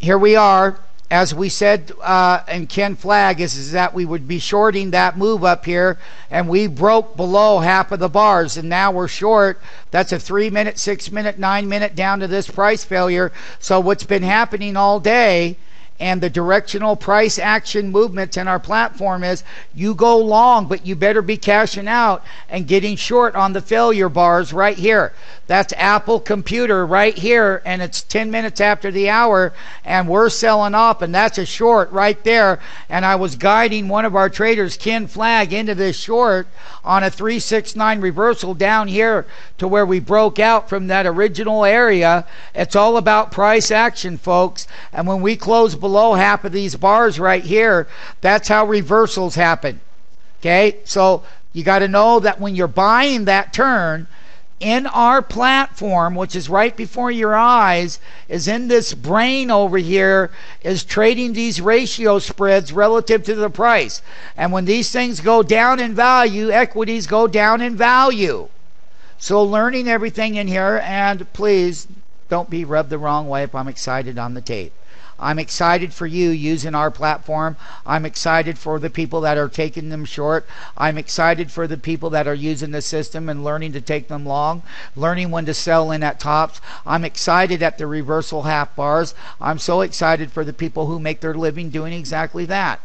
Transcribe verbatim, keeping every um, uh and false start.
here we are, as we said, uh, and Ken Flagg is, is that we would be shorting that move up here, and we broke below half of the bars, and now we're short. That's a three minute, six minute, nine minute down to this price failure. So what's been happening all day, and the directional price action movements in our platform, is you go long, but you better be cashing out and getting short on the failure bars right here. That's Apple computer right here, and it's ten minutes after the hour, and we're selling off, and that's a short right there. And I was guiding one of our traders, Ken Flagg, into this short on a three six nine reversal down here to where we broke out from that original area. It's all about price action, folks, and when we close below below half of these bars right here, that's how reversals happen. Okay, so you got to know that when you're buying that turn in our platform, which is right before your eyes, is in this brain over here, is trading these ratio spreads relative to the price. And when these things go down in value, equities go down in value. So learning everything in here, and please don't be rubbed the wrong way if I'm excited on the tape. I'm excited for you using our platform. I'm excited for the people that are taking them short. I'm excited for the people that are using the system and learning to take them long, learning when to sell in at tops. I'm excited at the reversal half bars. I'm so excited for the people who make their living doing exactly that.